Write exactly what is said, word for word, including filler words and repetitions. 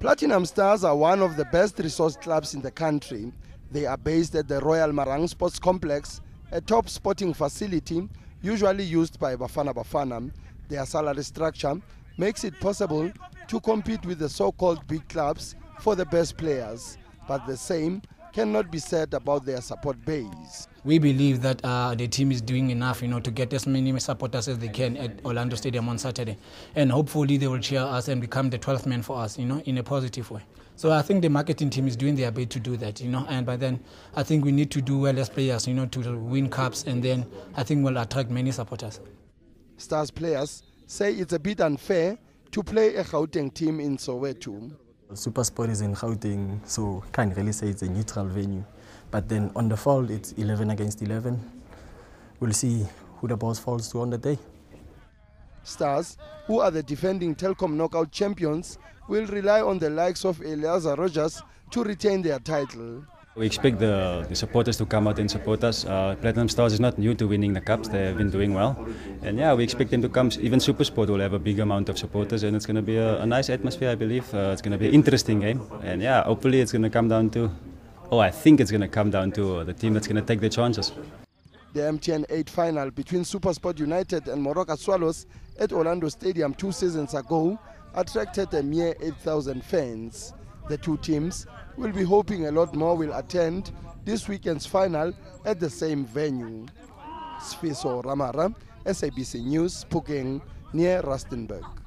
Platinum Stars are one of the best resource clubs in the country. They are based at the Royal Marang Sports Complex, a top sporting facility usually used by Bafana Bafana. Their salary structure makes it possible to compete with the so-called big clubs for the best players, but the same cannot be said about their support base. We believe that uh, the team is doing enough, you know, to get as many supporters as they can at Orlando Stadium on Saturday, and hopefully they will cheer us and become the twelfth man for us, you know, in a positive way. So I think the marketing team is doing their bit to do that, you know, and by then I think we need to do well as players, you know, to win cups, and then I think we'll attract many supporters. Stars players say it's a bit unfair to play a Gauteng team in Soweto. Supersport is in Gauteng, so can't really say it's a neutral venue. But then on the foul, it's eleven against eleven. We'll see who the ball falls to on the day. Stars, who are the defending Telkom Knockout champions, will rely on the likes of Eleazar Rogers to retain their title. We expect the, the supporters to come out and support us. Uh, Platinum Stars is not new to winning the cups. They have been doing well. And yeah, we expect them to come. Even Supersport will have a big amount of supporters, and it's going to be a, a nice atmosphere, I believe. Uh, it's going to be an interesting game. And yeah, hopefully it's going to come down to, oh, I think it's going to come down to uh, the team that's going to take the chances. The M T N eight final between Supersport United and Morocco Swallows at Orlando Stadium two seasons ago attracted a mere eight thousand fans. The two teams will be hoping a lot more will attend this weekend's final at the same venue. Sviso Ramara, S A B C News, Pukeng, near Rustenburg.